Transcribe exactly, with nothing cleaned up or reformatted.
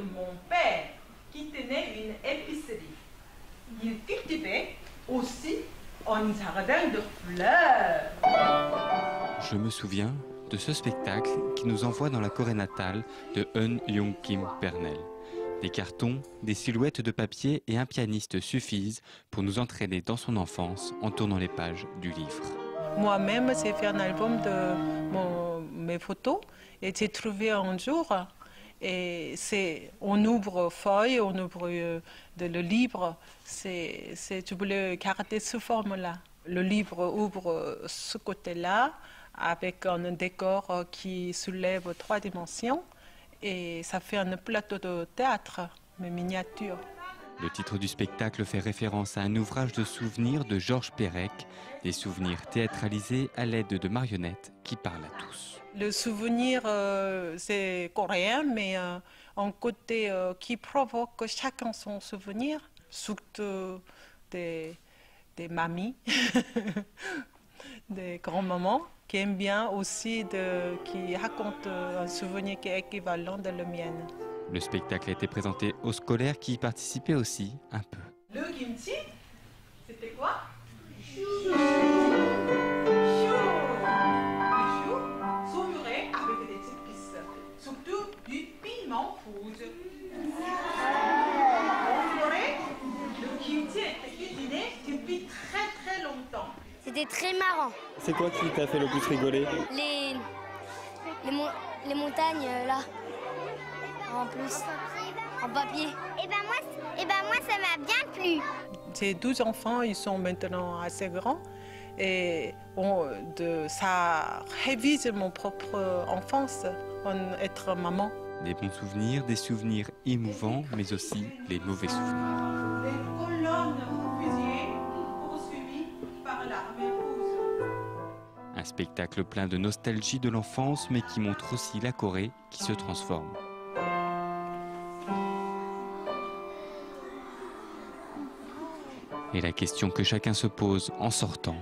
de mon père qui tenait une épicerie. Il cultivait aussi un jardin de fleurs. Je me souviens de ce spectacle qui nous envoie dans la Corée natale de Eun-Young Kim Pernelle. Des cartons, des silhouettes de papier et un pianiste suffisent pour nous entraîner dans son enfance en tournant les pages du livre. Moi-même, j'ai fait un album de mon, mes photos et j'ai trouvé un jour, et on ouvre feuille, on ouvre euh, de, le livre, c'est, c'est, je voulais garder cette forme-là. Le livre ouvre ce côté-là avec un décor qui soulève trois dimensions et ça fait un plateau de théâtre, mes miniatures. Le titre du spectacle fait référence à un ouvrage de souvenirs de Georges Pérec, des souvenirs théâtralisés à l'aide de marionnettes qui parlent à tous. Le souvenir, euh, c'est coréen, mais euh, un côté euh, qui provoque chacun son souvenir, surtout des, des mamies, des grands-mamans, qui aiment bien aussi, de, qui racontent un souvenir qui est équivalent de la mienne. Le spectacle a été présenté aux scolaires qui y participaient aussi un peu. Le kimchi, c'était quoi? Chou. Chou. Chou. Chou sauturé avec des épices, surtout du piment rouge. Le kimchi était cuisiné depuis très très longtemps. C'était très marrant. C'est quoi qui t'a fait le plus rigoler? Les, les, mon... les montagnes là. En plus, en papier. Et ben moi, et ben moi ça m'a bien plu. Ces douze enfants, ils sont maintenant assez grands et on, de, ça révise mon propre enfance en être maman. Des bons souvenirs, des souvenirs émouvants, mais aussi les mauvais souvenirs. Les colonnes fusillées, poursuivies par l'armée rouge. Un spectacle plein de nostalgie de l'enfance, mais qui montre aussi la Corée qui se transforme. Et la question que chacun se pose en sortant,